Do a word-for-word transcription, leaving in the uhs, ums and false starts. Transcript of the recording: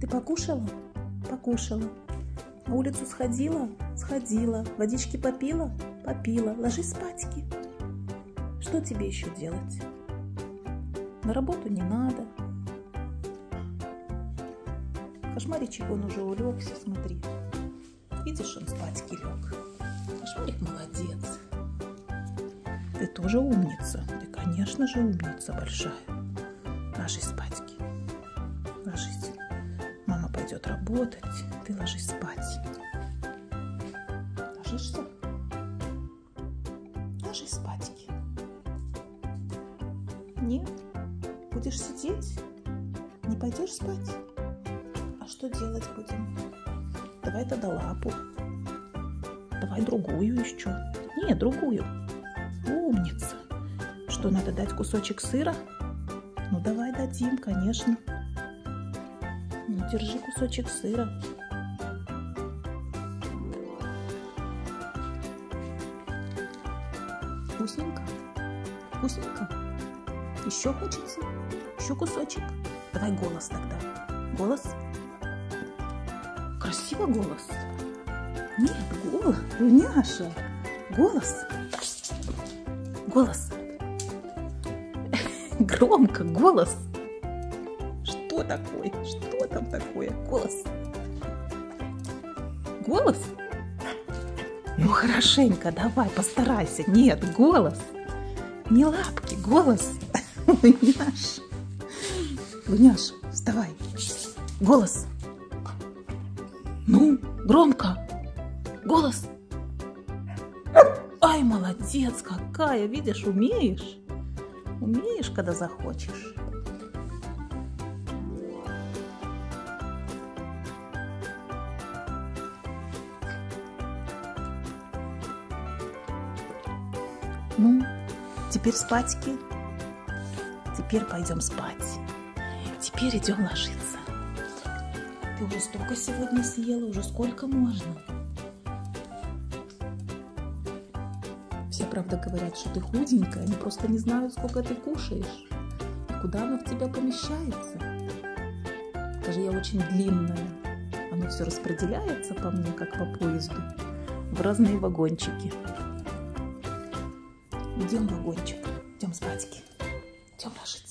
Ты покушала? Покушала. На улицу сходила? Сходила. Водички попила? Попила. Ложись спать-ки. Что тебе еще делать? На работу не надо. Кошмаричек, он уже улегся, смотри. Видишь, он спать-ки лег. Кошмарик молодец. Ты тоже умница. Ты, конечно же, умница большая. Ложись спать-ки. Ложись. Мама пойдет работать. Ты ложись спать. Ложишься? Ложись спать-ки. Нет? Будешь сидеть? Не пойдешь спать? А что делать будем? Давай тогда лапу. Давай другую еще. Не, другую. Умница. Что, надо дать кусочек сыра? Ну, давай дадим, конечно. Ну, держи кусочек сыра. Вкусненько? Вкусненько? Еще хочется? Еще кусочек? Давай голос тогда. Голос? Красиво голос? Нет, голос. Луняша. Голос. Голос. Громко. Голос. Что такое? Что там такое? Голос. Голос? Ну, хорошенько, давай, постарайся. Нет, голос. Не лапки, голос. Луняш. Луняш, вставай. Голос. Ну, громко. Голос. Ай, молодец какая, видишь, умеешь. Умеешь, когда захочешь. Ну, теперь спать-ки. Теперь пойдем спать. Теперь идем ложиться. Ты уже столько сегодня съела, уже сколько можно. Все, правда, говорят, что ты худенькая, они просто не знают, сколько ты кушаешь. И куда оно в тебя помещается. Даже я очень длинная. Оно все распределяется по мне, как по поезду, в разные вагончики. Идем в вагончик, идем спать-ки, идем ложиться.